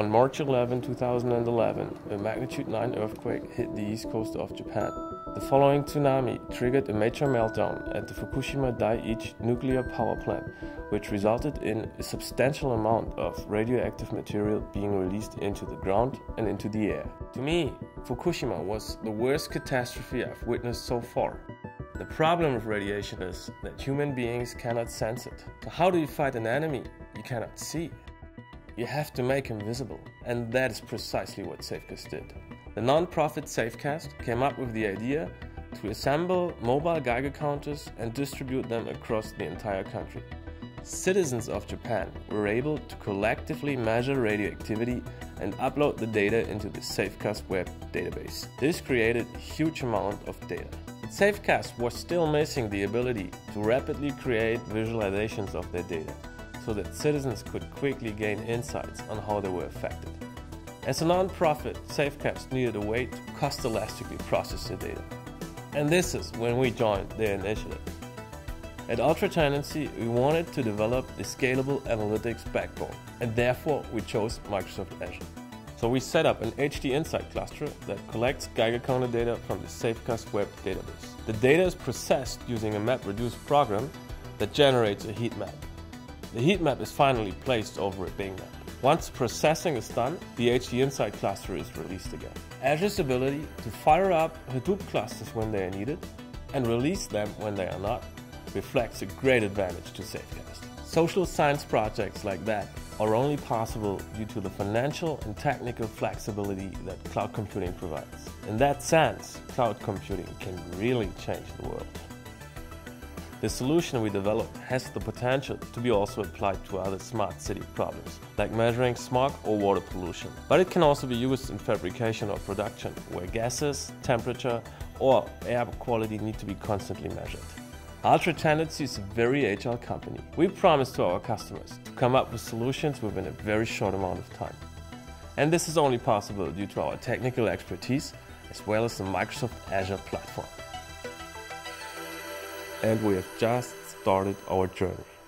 On March 11, 2011, a magnitude 9 earthquake hit the east coast of Japan. The following tsunami triggered a major meltdown at the Fukushima Daiichi nuclear power plant, which resulted in a substantial amount of radioactive material being released into the ground and into the air. To me, Fukushima was the worst catastrophe I've witnessed so far. The problem with radiation is that human beings cannot sense it. So how do you fight an enemy you cannot see? You have to make him visible, and that is precisely what Safecast did. The non-profit Safecast came up with the idea to assemble mobile Geiger counters and distribute them across the entire country. Citizens of Japan were able to collectively measure radioactivity and upload the data into the Safecast web database. This created a huge amount of data. Safecast was still missing the ability to rapidly create visualizations of their data, so that citizens could quickly gain insights on how they were affected. As a non-profit, Safecast needed a way to cost-elastically process the data. And this is when we joined their initiative. At Ultra Tendency, we wanted to develop a scalable analytics backbone, and therefore we chose Microsoft Azure. So we set up an HDInsight cluster that collects Geiger counter data from the Safecast web database. The data is processed using a MapReduce program that generates a heat map. The heat map is finally placed over a Bing map. Once processing is done, the HDInsight cluster is released again. Azure's ability to fire up Hadoop clusters when they are needed and release them when they are not reflects a great advantage to Safecast. Social science projects like that are only possible due to the financial and technical flexibility that cloud computing provides. In that sense, cloud computing can really change the world. The solution we developed has the potential to be also applied to other smart city problems, like measuring smog or water pollution. But it can also be used in fabrication or production, where gases, temperature, or air quality need to be constantly measured. Ultra Tendency is a very agile company. We promise to our customers to come up with solutions within a very short amount of time. And this is only possible due to our technical expertise as well as the Microsoft Azure platform. And we have just started our journey.